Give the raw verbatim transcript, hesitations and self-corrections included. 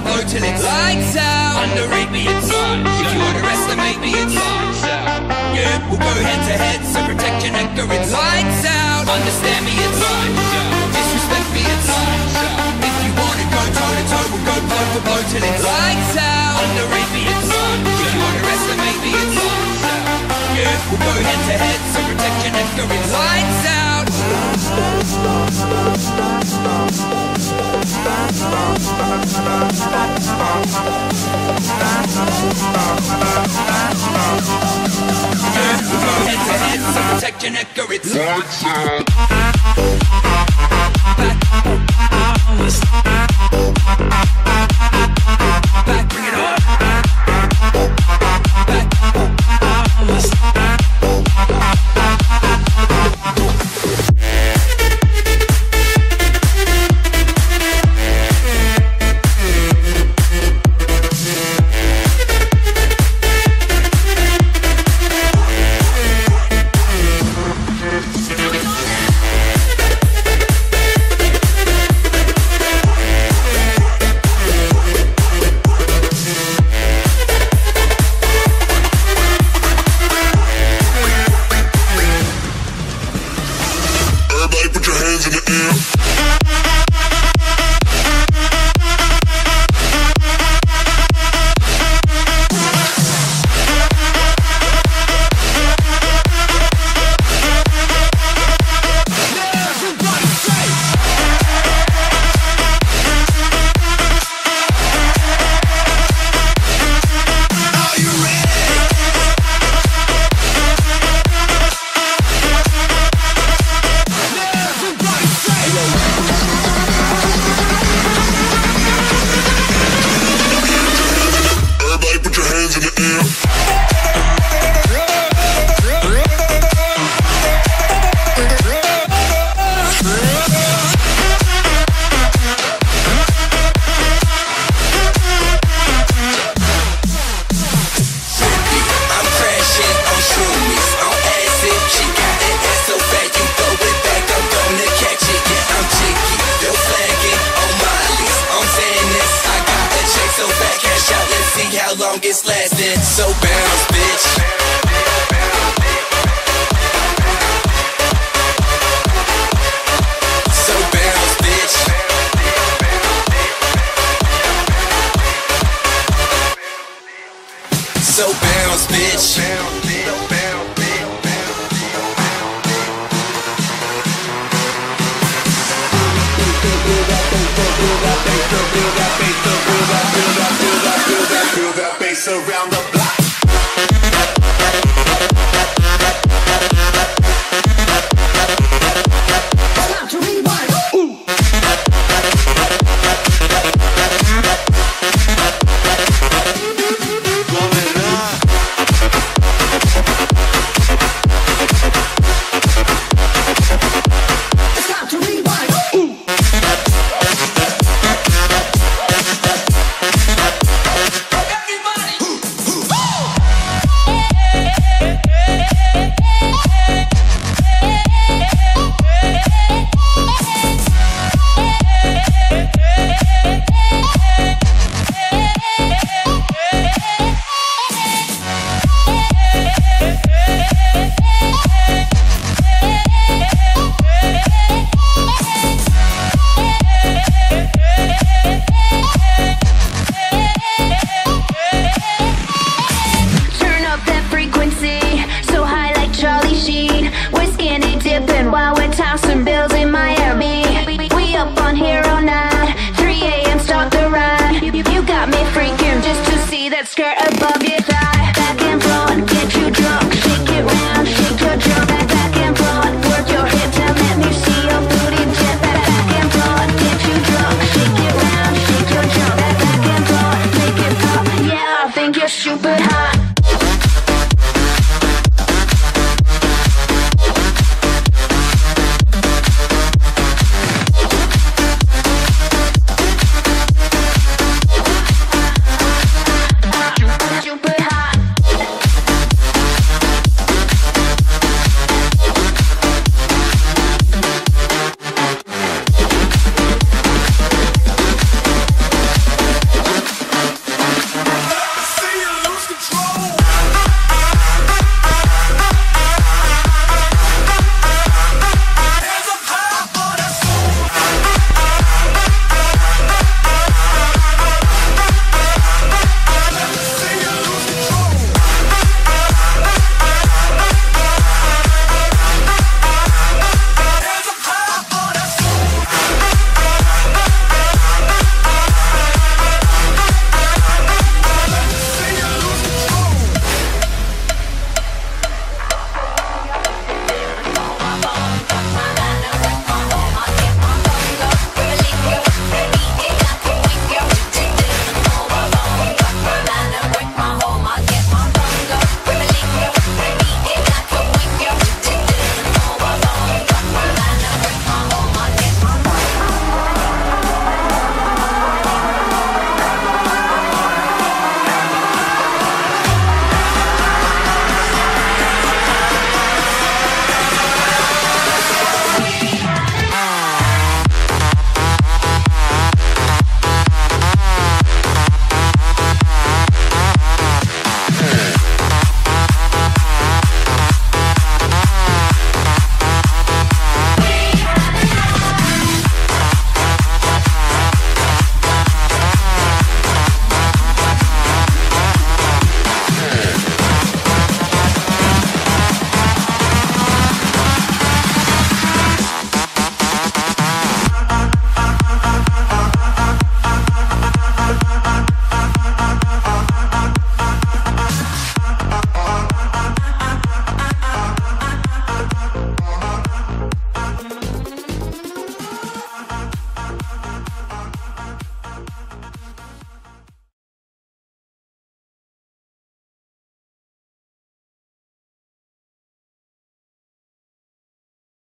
don't go till it's lights out. Underrate me, it's large. If you underestimate me, it's large. Yeah, we'll go head to head, so protect your nectar, it's lights out. Understand me, it's large. Disrespect me, it's large. If you want to go toe to toe, we'll go blow for blow till it's lights out. Underrate me, it's large. If you underestimate me, it's large. Yeah, we'll go head to head, so protect your nectar, it's lights out. Protect your neck or it's lights out. Bring it on. But